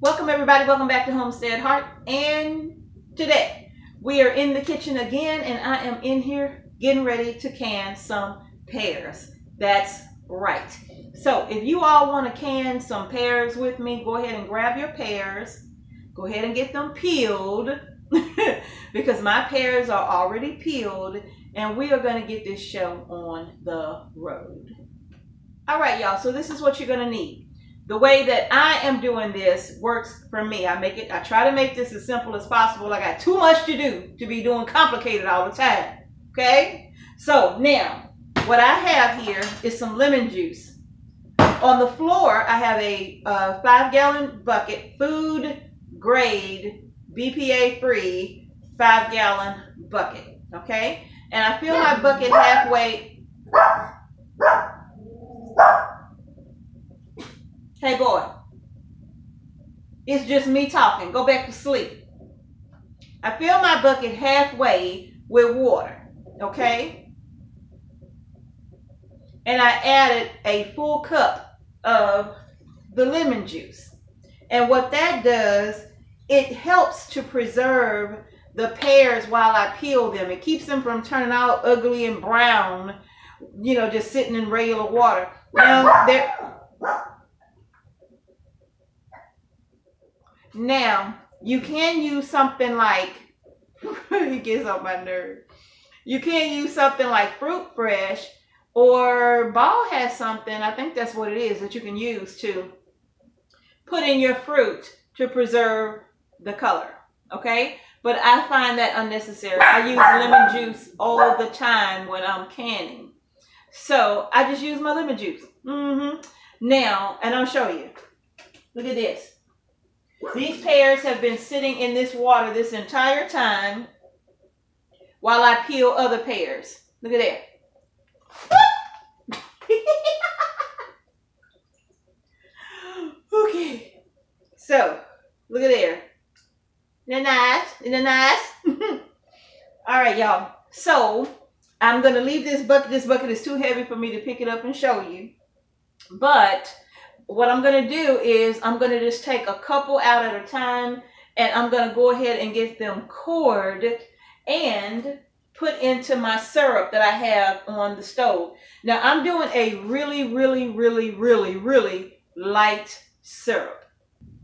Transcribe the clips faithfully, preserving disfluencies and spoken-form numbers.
Welcome everybody, welcome back to Homestead Heart, and today we are in the kitchen again, and I am in here getting ready to can some pears. That's right. So if you all want to can some pears with me, go ahead and grab your pears, go ahead and get them peeled, because my pears are already peeled, and we are going to get this show on the road. All right, y'all, so this is what you're going to need. The way that I am doing this works for me. I make it, I try to make this as simple as possible. I got too much to do to be doing complicated all the time, okay? So now, what I have here is some lemon juice. On the floor, I have a uh, five gallon bucket, food grade, B P A free, five gallon bucket, okay? And I fill my bucket halfway. Hey boy, it's just me talking. Go back to sleep. I fill my bucket halfway with water, okay? And I added a full cup of the lemon juice. And what that does, it helps to preserve the pears while I peel them. It keeps them from turning out ugly and brown, you know, just sitting in regular water. Now, they're... Now, you can use something like, it gets on my nerve. You can use something like Fruit Fresh, or Ball has something, I think that's what it is, that you can use to put in your fruit to preserve the color, okay? But I find that unnecessary. I use lemon juice all the time when I'm canning. So, I just use my lemon juice. Mm-hmm. Now, and I'll show you. Look at this. These pears have been sitting in this water this entire time while I peel other pears. Look at that. Okay. So, look at there. Isn't that nice? Isn't that nice? All right, y'all. So, I'm going to leave this bucket. This bucket is too heavy for me to pick it up and show you. But... what I'm going to do is I'm going to just take a couple out at a time, and I'm going to go ahead and get them cored and put into my syrup that I have on the stove. Now, I'm doing a really, really, really, really, really light syrup.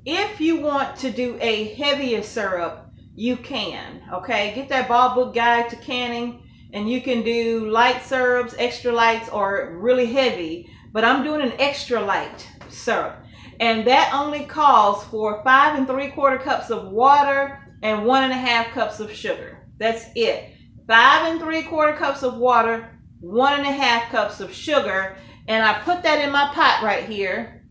If you want to do a heavier syrup, you can, okay? Get that Ball Book Guide to Canning, and you can do light syrups, extra lights, or really heavy, but I'm doing an extra light syrup, and that only calls for five and three quarter cups of water and one and a half cups of sugar. That's it. Five and three quarter cups of water, one and a half cups of sugar, and I put that in my pot right here,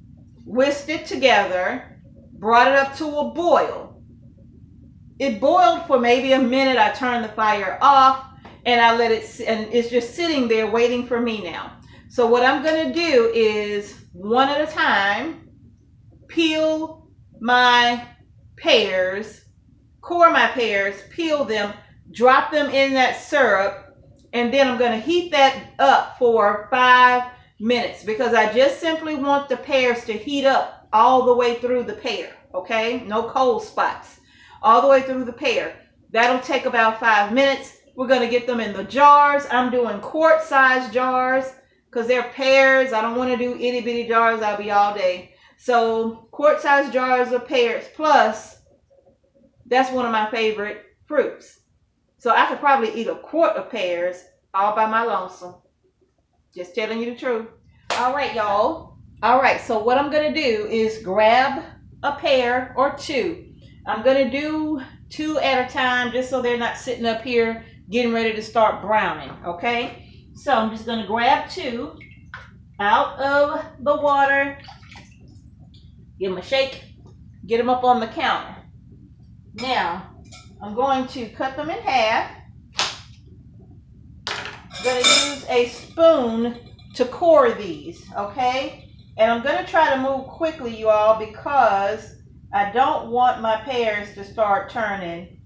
whisked it together, brought it up to a boil. It boiled for maybe a minute. I turned the fire off, and I let it, and it's just sitting there waiting for me now. So what I'm gonna do is, one at a time, peel my pears, core my pears, peel them, drop them in that syrup, and then I'm gonna heat that up for five minutes because I just simply want the pears to heat up all the way through the pear, okay? No cold spots, all the way through the pear. That'll take about five minutes. We're gonna get them in the jars. I'm doing quart-sized jars, because they're pears. I don't want to do itty bitty jars. I'll be all day. So quart size jars of pears. Plus, that's one of my favorite fruits. So I could probably eat a quart of pears all by my lonesome. Just telling you the truth. All right, y'all. All right. So what I'm going to do is grab a pear or two. I'm going to do two at a time just so they're not sitting up here getting ready to start browning. Okay. So I'm just going to grab two out of the water, give them a shake, get them up on the counter. Now, I'm going to cut them in half. I'm going to use a spoon to core these, okay? And I'm going to try to move quickly, you all, because I don't want my pears to start turning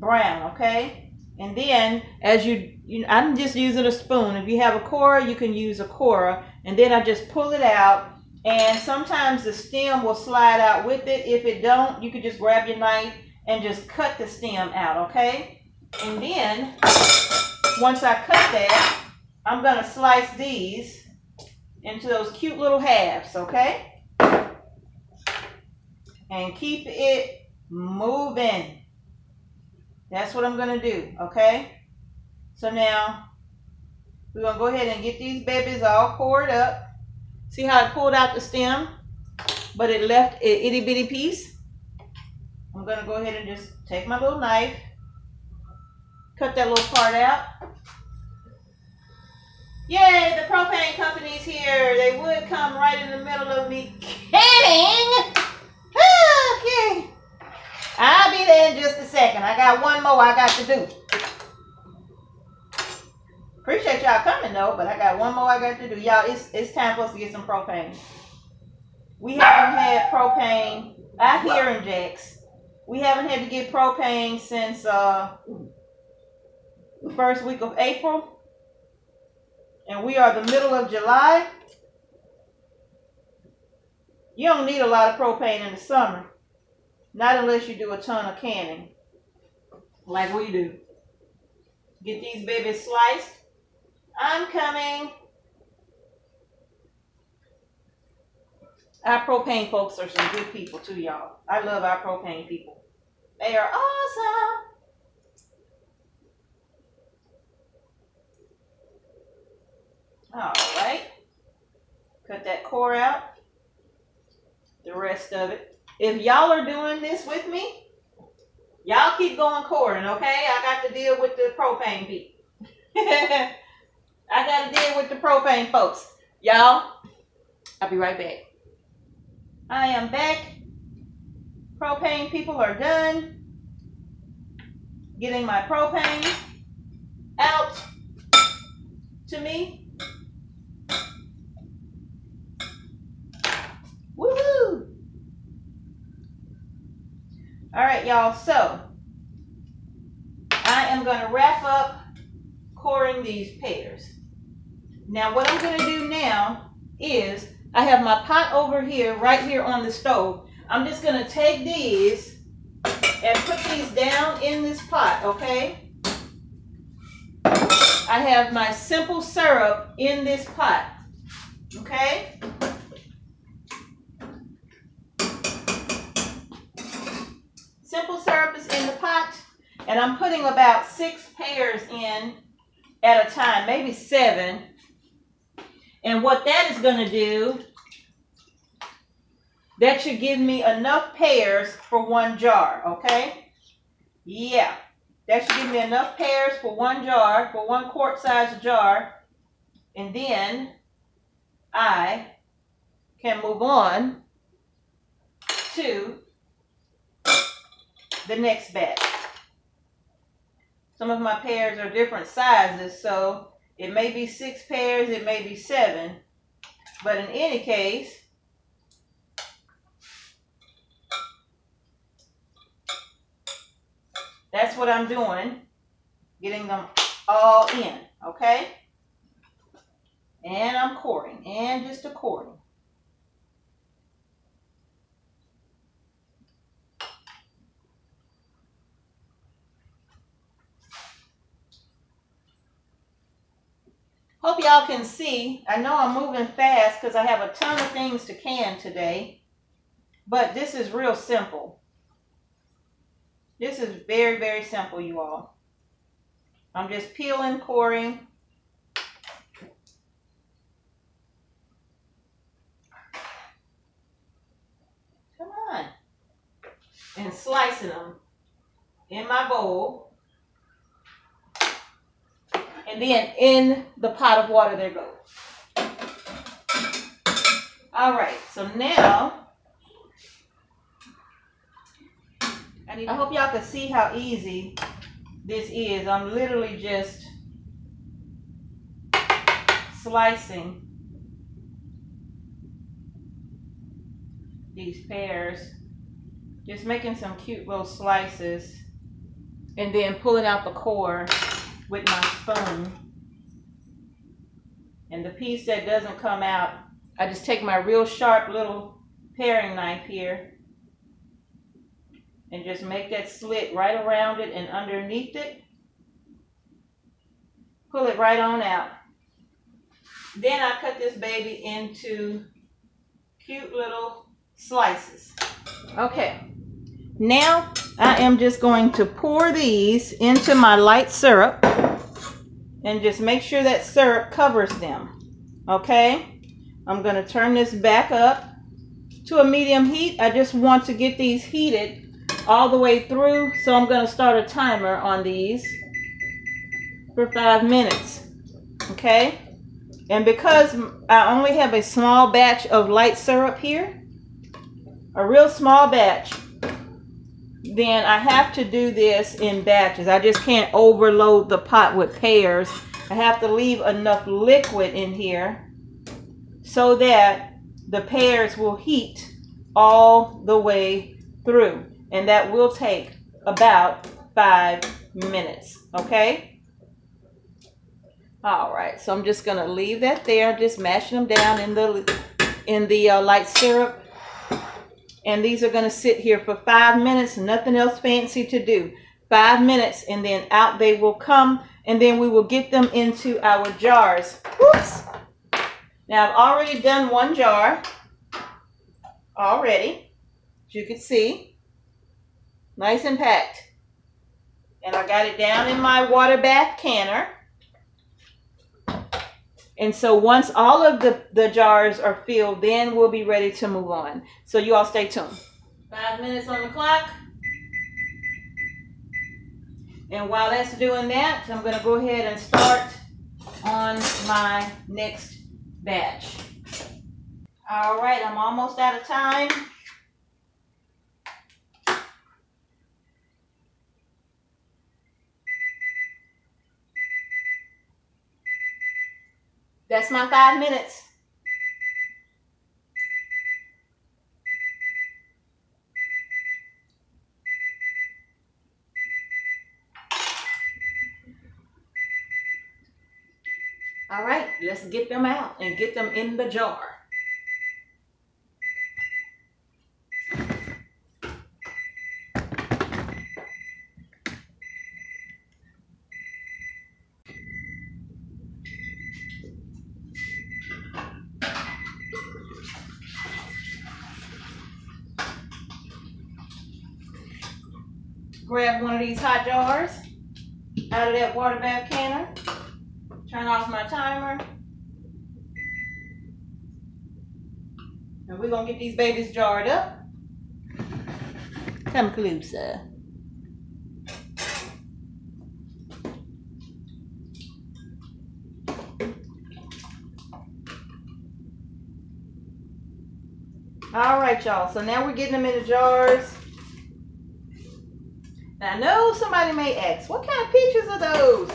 brown, okay? And then, as you, you know, I'm just using a spoon. If you have a corer, you can use a corer. And then I just pull it out and sometimes the stem will slide out with it. If it don't, you could just grab your knife and just cut the stem out, okay? And then once I cut that, I'm going to slice these into those cute little halves, okay? And keep it moving. That's what I'm going to do, okay? So now we're going to go ahead and get these babies all cored up. See how I pulled out the stem, but it left an itty bitty piece? I'm going to go ahead and just take my little knife, cut that little part out. Yay, the propane company's here. They would come right in the middle of me canning. Okay. I'll be there in just a second. I got one more I got to do. Appreciate y'all coming though, but I got one more I got to do. Y'all, it's, it's time for us to get some propane. We haven't had propane. I hear in Jax. We haven't had to get propane since uh, the first week of April. And we are the middle of July. You don't need a lot of propane in the summer. Not unless you do a ton of canning, like we do. Get these babies sliced. I'm coming. Our propane folks are some good people too, y'all. I love our propane people. They are awesome. All right, cut that core out, the rest of it. If y'all are doing this with me, y'all keep going coring, okay? I got to deal with the propane beat. I got to deal with the propane folks. Y'all, I'll be right back. I am back. Propane people are done getting my propane out to me. Woohoo! All right, y'all. So I am going to wrap up coring these pears. Now, what I'm going to do now is I have my pot over here, right here on the stove. I'm just going to take these and put these down in this pot, okay? I have my simple syrup in this pot, okay? Simple syrup is in the pot, and I'm putting about six pears in at a time, maybe seven. And what that is going to do, that should give me enough pears for one jar, okay? Yeah, that should give me enough pears for one jar, for one quart-sized jar, and then I can move on to the next batch. Some of my pears are different sizes, so it may be six pears, it may be seven, but in any case, that's what I'm doing, getting them all in, okay? And I'm coring, and just a coring. Hope y'all can see. I know I'm moving fast because I have a ton of things to can today, but this is real simple. This is very, very simple, you all. I'm just peeling, coring. Come on. And slicing them in my bowl. And then in the pot of water there goes. All right, so now, I, need, I hope y'all can see how easy this is. I'm literally just slicing these pears, just making some cute little slices, and then pulling out the core with my spoon. And the piece that doesn't come out, I just take my real sharp little paring knife here and just make that slit right around it and underneath it. Pull it right on out. Then I cut this baby into cute little slices. Okay, now I am just going to pour these into my light syrup and just make sure that syrup covers them. Okay, I'm going to turn this back up to a medium heat. I just want to get these heated all the way through, so I'm going to start a timer on these for five minutes. Okay, and because I only have a small batch of light syrup here, a real small batch, then I have to do this in batches. I just can't overload the pot with pears. I have to leave enough liquid in here so that the pears will heat all the way through, and that will take about five minutes, okay? All right, so I'm just going to leave that there, just mashing them down in the in the uh, light syrup. And these are going to sit here for five minutes, nothing else fancy to do. Five minutes, and then out they will come, and then we will get them into our jars. Whoops! Now, I've already done one jar, already, as you can see. Nice and packed. And I got it down in my water bath canner. And so once all of the, the jars are filled, then we'll be ready to move on. So you all stay tuned. Five minutes on the clock. And while that's doing that, I'm going to go ahead and start on my next batch. All right, I'm almost out of time. That's my five minutes. All right, let's get them out and get them in the jar. Grab one of these hot jars out of that water bath canner. Turn off my timer. And we're gonna get these babies jarred up. Come closer. All right, y'all, so now we're getting them in the jars. Now, I know somebody may ask, what kind of pictures are those?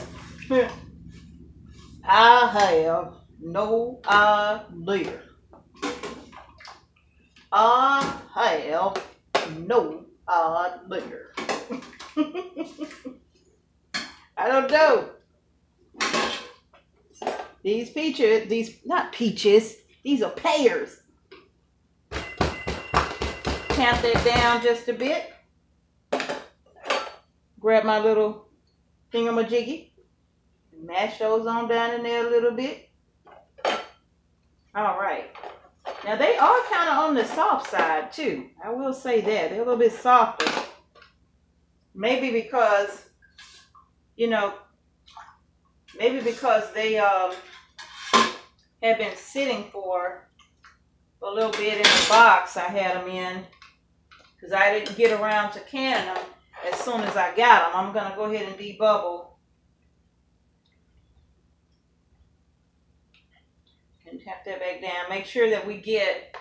I have no idea. I have no idea. I don't know. These peaches, these, not peaches, these are pears. Count that down just a bit. Grab my little thingamajiggy and mash those on down in there a little bit. All right. Now, they are kind of on the soft side, too. I will say that. They're a little bit softer. Maybe because, you know, maybe because they um, have been sitting for a little bit in the box I had them in, because I didn't get around to canning them. As soon as I got them, I'm going to go ahead and debubble and tap that back down. Make sure that we get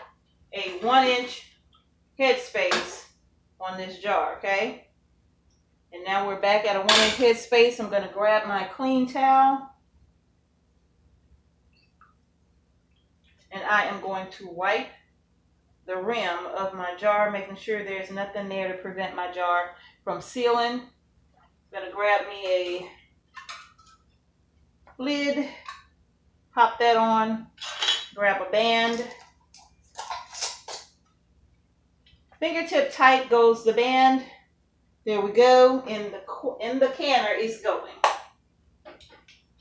a one inch headspace on this jar, okay? And now we're back at a one inch headspace. I'm going to grab my clean towel and I am going to wipe the rim of my jar, making sure there's nothing there to prevent my jar from sealing. I'm gonna grab me a lid, pop that on, grab a band. Fingertip tight goes the band. There we go. And the, and the canner is going.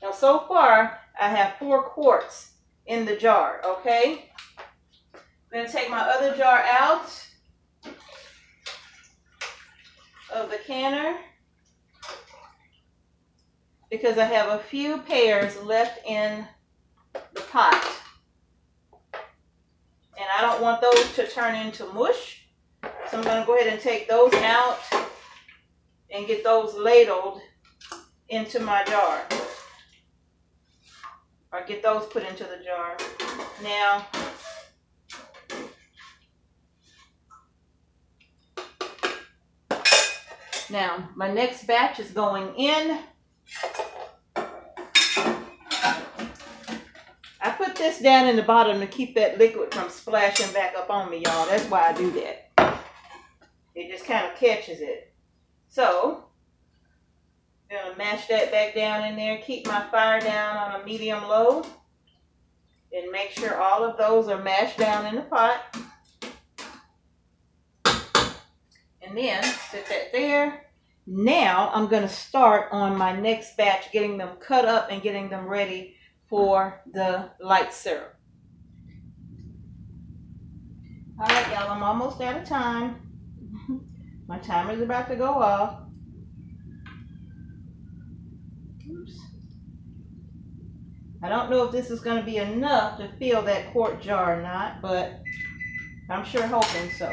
Now so far, I have four quarts in the jar, okay? I'm going to take my other jar out of the canner because I have a few pears left in the pot. And I don't want those to turn into mush. So I'm going to go ahead and take those out and get those ladled into my jar. Or get those put into the jar. Now, now my next batch is going in. I put this down in the bottom to keep that liquid from splashing back up on me, y'all. That's why I do that. It just kind of catches it. So, I'm going to mash that back down in there. Keep my fire down on a medium-low. And make sure all of those are mashed down in the pot. And then set that there. Now I'm going to start on my next batch, getting them cut up and getting them ready for the light syrup. All right, y'all, I'm almost out of time. My timer's about to go off. Oops. I don't know if this is going to be enough to fill that quart jar or not, but I'm sure hoping so.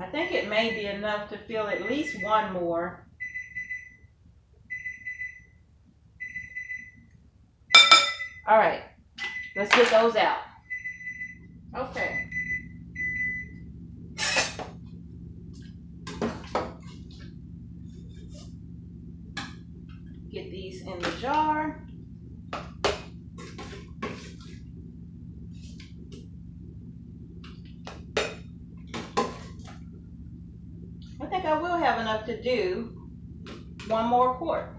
I think it may be enough to fill at least one more. All right, let's get those out. Okay. Get these in the jar. I think I will have enough to do one more quart.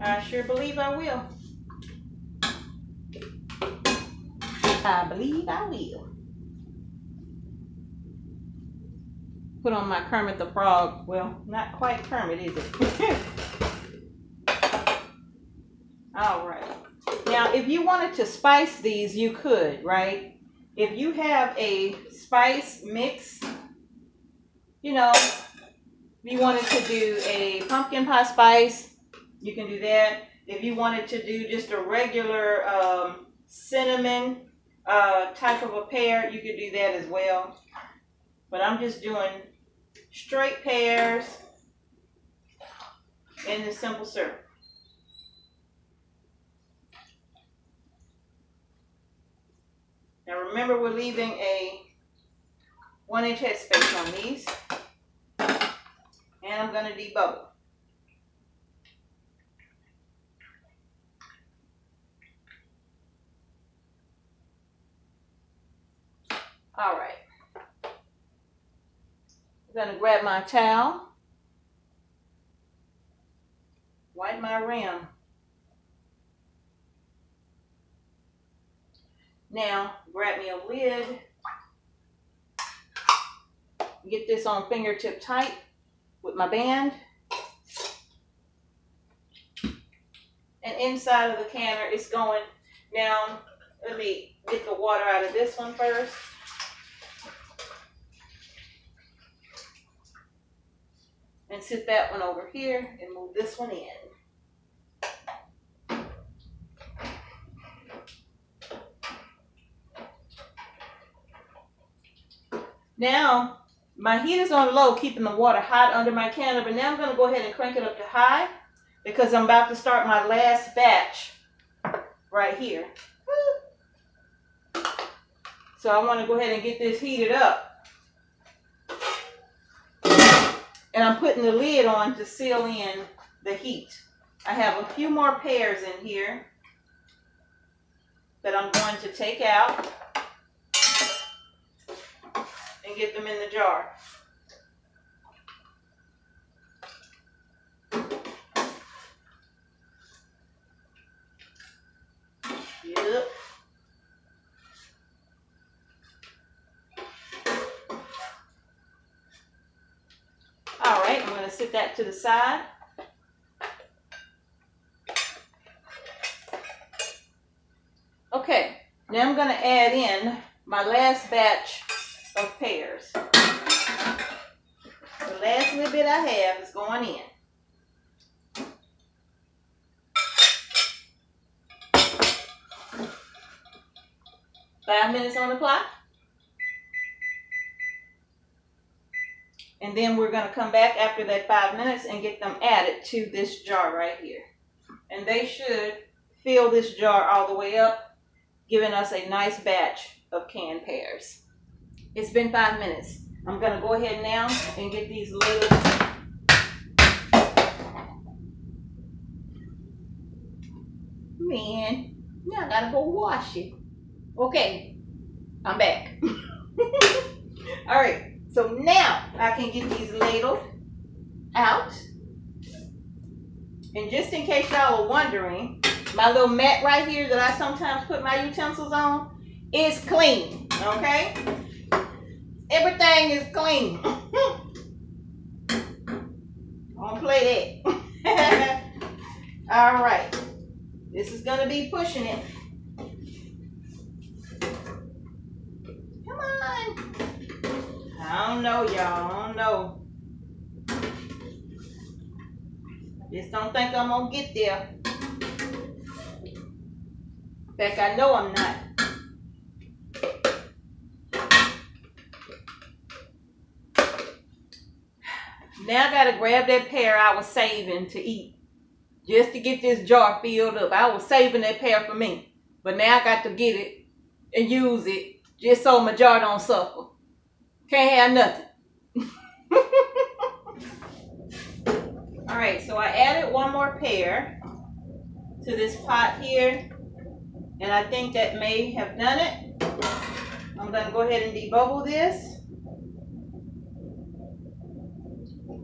I sure believe I will. I believe I will. Put on my Kermit the Frog. Well, not quite Kermit, is it? All right. Now, if you wanted to spice these, you could, right? If you have a spice mix, you know, if you wanted to do a pumpkin pie spice, you can do that. If you wanted to do just a regular um, cinnamon uh, type of a pear, you could do that as well. But I'm just doing straight pears in the simple syrup. Now remember, we're leaving a one inch headspace on these. And I'm gonna debubble. All right. I'm going to grab my towel, wipe my rim. Now, grab me a lid, get this on fingertip tight with my band, and inside of the canner it's going. Now, let me get the water out of this one first. And sit that one over here and move this one in. Now, my heat is on low, keeping the water hot under my canner, but now I'm going to go ahead and crank it up to high because I'm about to start my last batch right here. Woo. So I want to go ahead and get this heated up. And I'm putting the lid on to seal in the heat. I have a few more pears in here that I'm going to take out and get them in the jar. to the side. Okay, now I'm going to add in my last batch of pears. The last little bit I have is going in. Five minutes on the clock. And then we're going to come back after that five minutes and get them added to this jar right here. And they should fill this jar all the way up, giving us a nice batch of canned pears. It's been five minutes. I'm going to go ahead now and get these lids Man, now I got to go wash it. Okay, I'm back. All right. So now I can get these ladled out. And just in case y'all are wondering, my little mat right here that I sometimes put my utensils on is clean, okay? Everything is clean. Don't play that. All right. This is gonna be pushing it. Come on. I don't know, y'all. I don't know. Just don't think I'm gonna get there. In fact, I know I'm not. Now I gotta grab that pear I was saving to eat, just to get this jar filled up. I was saving that pear for me, but now I got to get it and use it just so my jar don't suffer. Can't have nothing. All right, so I added one more pear to this pot here, and I think that may have done it. I'm gonna go ahead and debubble this.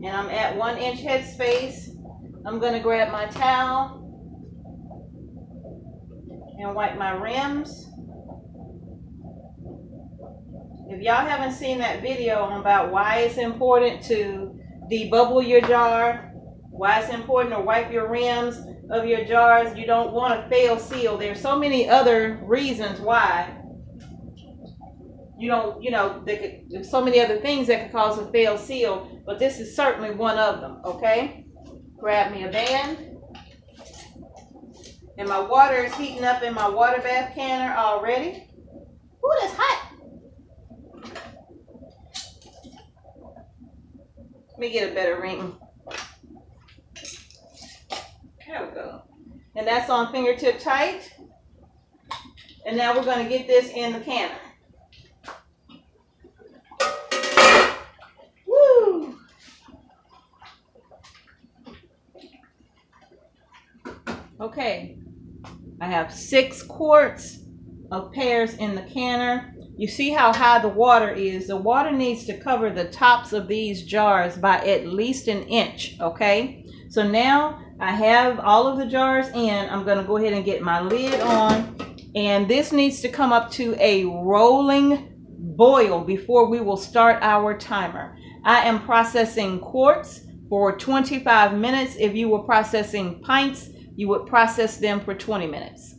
And I'm at one inch headspace. I'm gonna grab my towel and wipe my rims. If y'all haven't seen that video on about why it's important to debubble your jar, why it's important to wipe your rims of your jars, you don't want to fail seal. There's so many other reasons why you don't, you know, they could, there's so many other things that could cause a fail seal, but this is certainly one of them, okay? Grab me a band. And my water is heating up in my water bath canner already. Ooh, that's hot. Let me get a better ring. There we go. And that's on fingertip tight. And now we're going to get this in the canner. Woo! Okay. I have six quarts of pears in the canner. You see how high the water is. The water needs to cover the tops of these jars by at least an inch, okay? So now I have all of the jars in. I'm gonna go ahead and get my lid on. And this needs to come up to a rolling boil before we will start our timer. I am processing quarts for twenty-five minutes. If you were processing pints, you would process them for twenty minutes.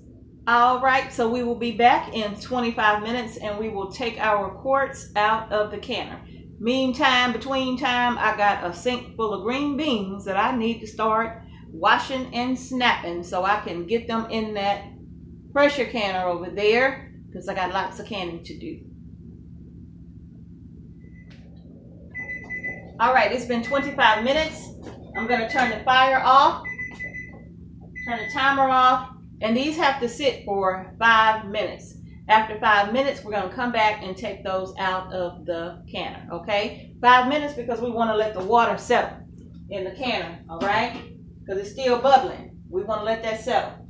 All right, so we will be back in twenty-five minutes and we will take our quarts out of the canner. Meantime, between time, I got a sink full of green beans that I need to start washing and snapping so I can get them in that pressure canner over there because I got lots of canning to do. All right, it's been twenty-five minutes. I'm gonna turn the fire off, turn the timer off, and these have to sit for five minutes. After five minutes, we're gonna come back and take those out of the canner, okay? Five minutes because we wanna let the water settle in the canner, all right? Because it's still bubbling. We wanna let that settle.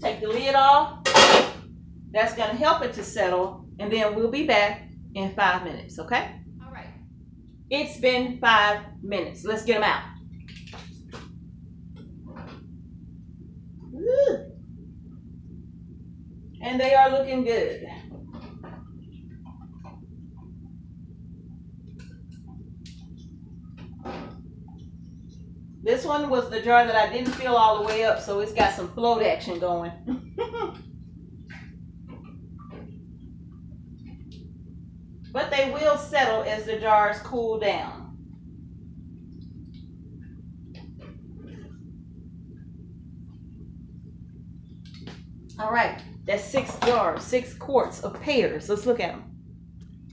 Take the lid off. That's gonna help it to settle, and then we'll be back in five minutes, okay? All right, it's been five minutes. Let's get them out. Ooh. And they are looking good. This one was the jar that I didn't fill all the way up, so it's got some float action going. But they will settle as the jars cool down. All right, that's six jars, six quarts of pears. Let's look at them.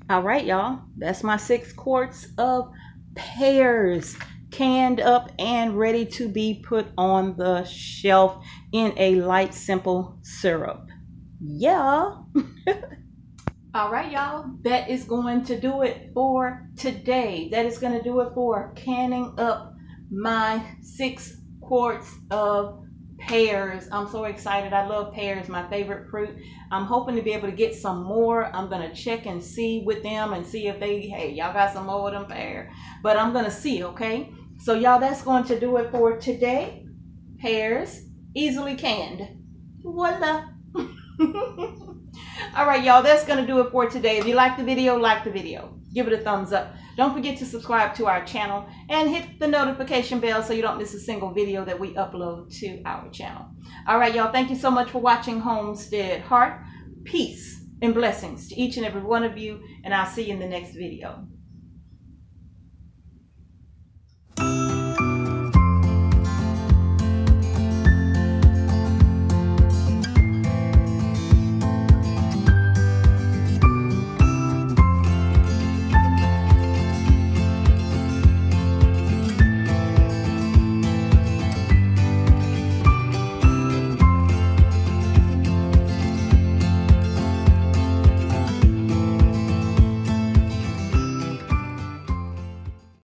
All right, y'all, that's my six quarts of pears, canned up and ready to be put on the shelf in a light, simple syrup. Yeah. All right, y'all, that is going to do it for today. That is going to do it for canning up my six quarts of pears. I'm so excited. I love pears, my favorite fruit. I'm hoping to be able to get some more. I'm gonna check and see with them and see if they, hey, y'all got some more of them pear, but I'm gonna see. Okay, so y'all, that's going to do it for today. Pears, easily canned, voila. All right, y'all, that's gonna do it for today. If you like the video, like the video, give it a thumbs up. Don't forget to subscribe to our channel and hit the notification bell so you don't miss a single video that we upload to our channel. All right, y'all. Thank you so much for watching Homestead Heart. Peace and blessings to each and every one of you, and I'll see you in the next video.